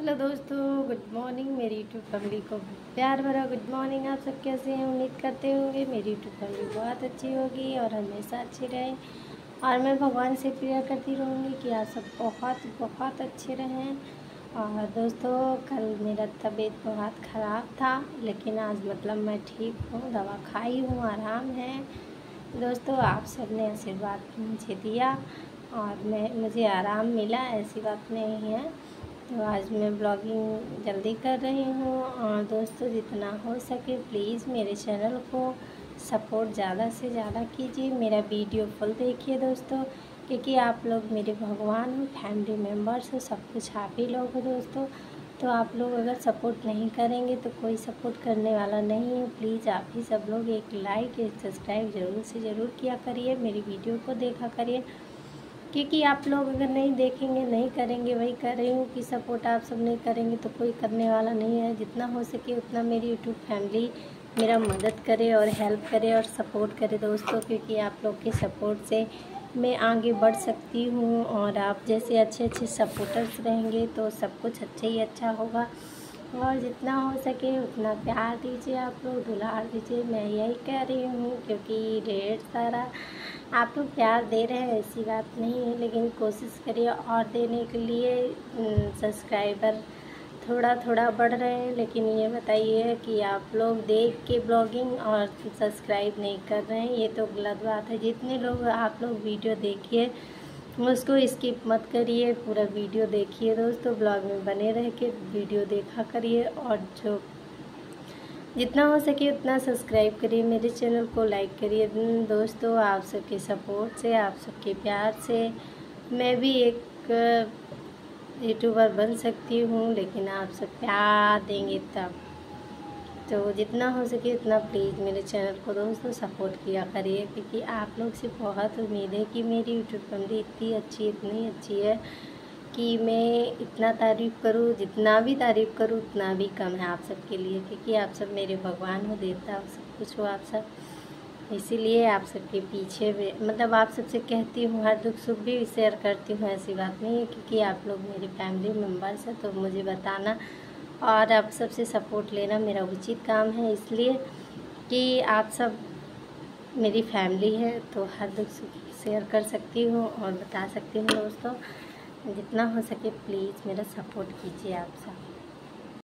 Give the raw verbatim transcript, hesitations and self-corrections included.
Hello दोस्तों, good morning. मेरी YouTube family को प्यार भरा गुड मॉर्निंग। आप सब कैसे हैं? उम्मीद करते होंगे मेरी यूट्यूब फैमिली बहुत अच्छी होगी और हमेशा अच्छी रहे। और मैं भगवान से प्रेयर करती रहूँगी कि आप सब बहुत बहुत अच्छे रहें। और दोस्तों, कल मेरा तबीयत बहुत ख़राब था, लेकिन आज मतलब मैं ठीक हूँ, दवा खाई हूँ, आराम है। दोस्तों, आप सब ने आशीर्वाद मुझे दिया और मैं मुझे आराम मिला, ऐसी बात नहीं है। तो आज मैं ब्लॉगिंग जल्दी कर रही हूँ। और दोस्तों, जितना हो सके प्लीज़ मेरे चैनल को सपोर्ट ज़्यादा से ज़्यादा कीजिए, मेरा वीडियो फुल देखिए दोस्तों, क्योंकि आप लोग मेरे भगवान हो, फैमिली मेम्बर्स हो, सब कुछ आप ही लोग हो दोस्तों। तो आप लोग अगर सपोर्ट नहीं करेंगे तो कोई सपोर्ट करने वाला नहीं है। प्लीज़ आप ही सब लोग एक लाइक, एक सब्सक्राइब ज़रूर से ज़रूर किया करिए, मेरी वीडियो को देखा करिए, क्योंकि आप लोग अगर नहीं देखेंगे, नहीं करेंगे, वही कर रही हूँ कि सपोर्ट आप सब नहीं करेंगे तो कोई करने वाला नहीं है। जितना हो सके उतना मेरी यूट्यूब फैमिली मेरा मदद करे और हेल्प करे और सपोर्ट करे दोस्तों, क्योंकि आप लोग के सपोर्ट से मैं आगे बढ़ सकती हूँ। और आप जैसे अच्छे अच्छे सपोर्टर्स रहेंगे तो सब कुछ अच्छे ही अच्छा होगा। और जितना हो सके उतना प्यार दीजिए, आप लोग दुलार दीजिए, मैं यही कह रही हूँ, क्योंकि ढेर सारा आप लोग प्यार दे रहे हैं, ऐसी बात नहीं है, लेकिन कोशिश करिए और देने के लिए। सब्सक्राइबर थोड़ा थोड़ा बढ़ रहे हैं, लेकिन ये बताइए कि आप लोग देख के ब्लॉगिंग और सब्सक्राइब नहीं कर रहे हैं, ये तो गलत बात है। जितने लोग आप लोग वीडियो देखिए, उसको स्किप मत करिए, पूरा वीडियो देखिए दोस्तों, ब्लॉग में बने रह के वीडियो देखा करिए। और जो जितना हो सके उतना सब्सक्राइब करिए, मेरे चैनल को लाइक करिए दोस्तों। आप सबके सपोर्ट से, आप सबके प्यार से मैं भी एक यूट्यूबर बन सकती हूँ, लेकिन आप सब प्यार देंगे तब। तो जितना हो सके उतना प्लीज़ मेरे चैनल को दोस्तों सपोर्ट किया करिए, क्योंकि आप लोग से बहुत उम्मीद है कि मेरी यूट्यूब फैमिली इतनी अच्छी इतनी अच्छी है कि मैं इतना तारीफ़ करूं, जितना भी तारीफ़ करूं उतना भी कम है आप सबके लिए, क्योंकि आप सब मेरे भगवान हो, देवता हो, सब कुछ हो आप सब। इसीलिए आप सबके पीछे मतलब आप सबसे कहती हूँ, हर दुख सुख भी शेयर करती हूँ, ऐसी बात नहीं है, क्योंकि आप लोग मेरे फैमिली मेम्बर्स हैं। तो मुझे बताना और आप सबसे सपोर्ट लेना मेरा उचित काम है, इसलिए कि आप सब मेरी फैमिली है, तो हर दुख सुख शेयर कर सकती हूँ और बता सकती हूँ दोस्तों। जितना हो सके प्लीज़ मेरा सपोर्ट कीजिए आप सब।